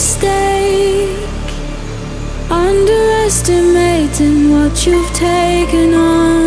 mistake, underestimating what you've taken on.